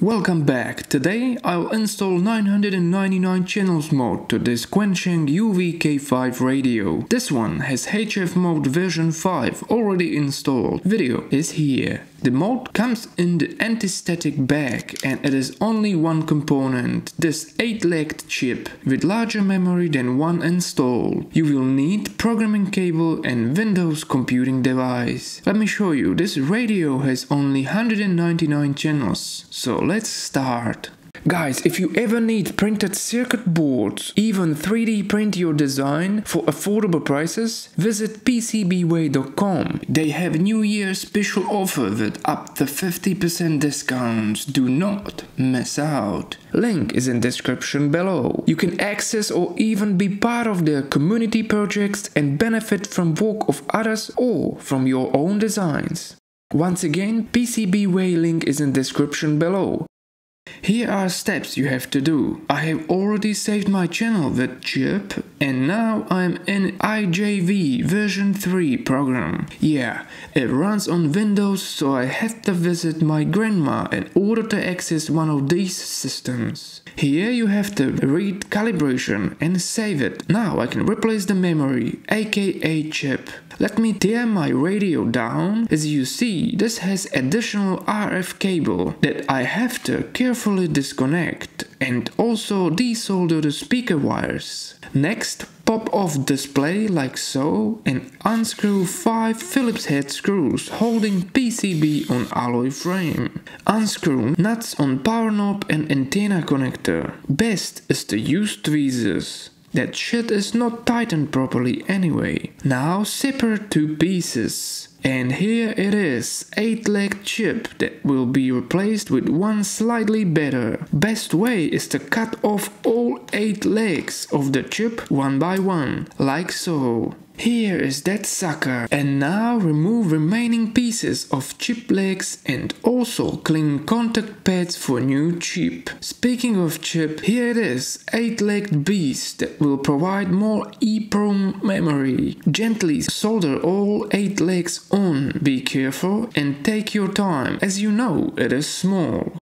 Welcome back. Today I'll install 999 channels mode to this Quansheng UV-K5 radio. This one has HF mode version 5 already installed. Video is here. The mode comes in the anti-static bag and it is only one component, this 8-legged chip with larger memory than one installed. You will need programming cable and Windows computing device. Let me show you, this radio has only 199 channels, so let's start. Guys, if you ever need printed circuit boards, even 3D print your design for affordable prices, visit PCBWay.com. They have New Year special offer with up to 50% discounts. Do not miss out. Link is in description below. You can access or even be part of their community projects and benefit from work of others or from your own designs. Once again, PCBWay link is in description below. Here are steps you have to do. I have already saved my channel with chip and now I'm in IJV version 3 program. Yeah, it runs on Windows, so I have to visit my grandma in order to access one of these systems. Here you have to read calibration and save it. Now I can replace the memory, aka chip. Let me tear my radio down. As you see, this has additional RF cable that I have to carefully disconnect and also desolder the speaker wires. Next, pop off display like so and unscrew 5 Phillips head screws holding PCB on alloy frame. Unscrew nuts on power knob and antenna connector. Best is to use tweezers. That shit is not tightened properly anyway. Now separate two pieces. And here it is, 8-legged chip that will be replaced with one slightly better. Best way is to cut off all 8 legs of the chip one by one, like so. Here is that sucker. And now remove remaining pieces of chip legs and also clean contact pads for new chip. Speaking of chip, here it is, 8-legged beast that will provide more EEPROM memory. Gently solder all 8 legs on, be careful and take your time, as you know it is small.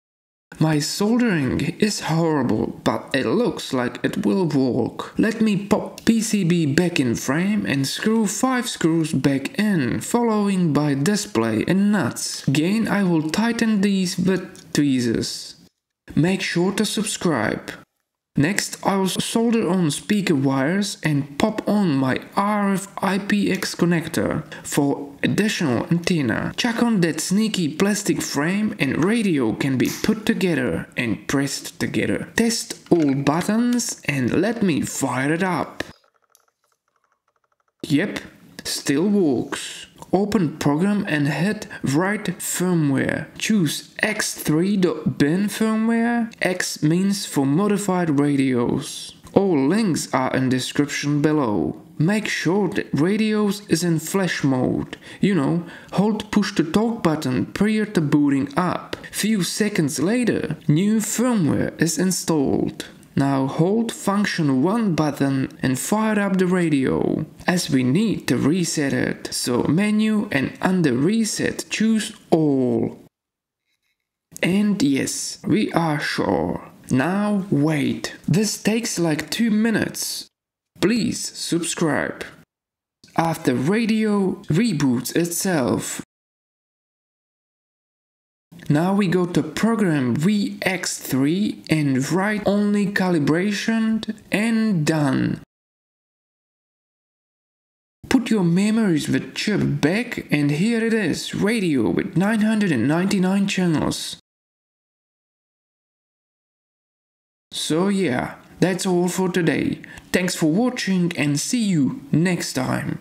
My soldering is horrible, but it looks like it will work. Let me pop PCB back in frame and screw 5 screws back in, following by display and nuts. Again, I will tighten these with tweezers. Make sure to subscribe. Next, I will solder on speaker wires and pop on my RF IPX connector for additional antenna. Chuck on that sneaky plastic frame and radio can be put together and pressed together. Test all buttons and let me fire it up. Yep, still works. Open program and hit write firmware. Choose x3.bin firmware. X means for modified radios. All links are in description below. Make sure that radios is in flash mode. You know, hold push to talk button prior to booting up. Few seconds later, new firmware is installed. Now hold function 1 button and fire up the radio, as we need to reset it. So menu and under reset choose all. And yes, we are sure. Now wait. This takes like 2 minutes. Please subscribe. After radio reboots itself. Now we go to program VX3 and write only calibration and done. Put your memories with chip back and here it is, radio with 999 channels. So yeah, that's all for today. Thanks for watching and see you next time.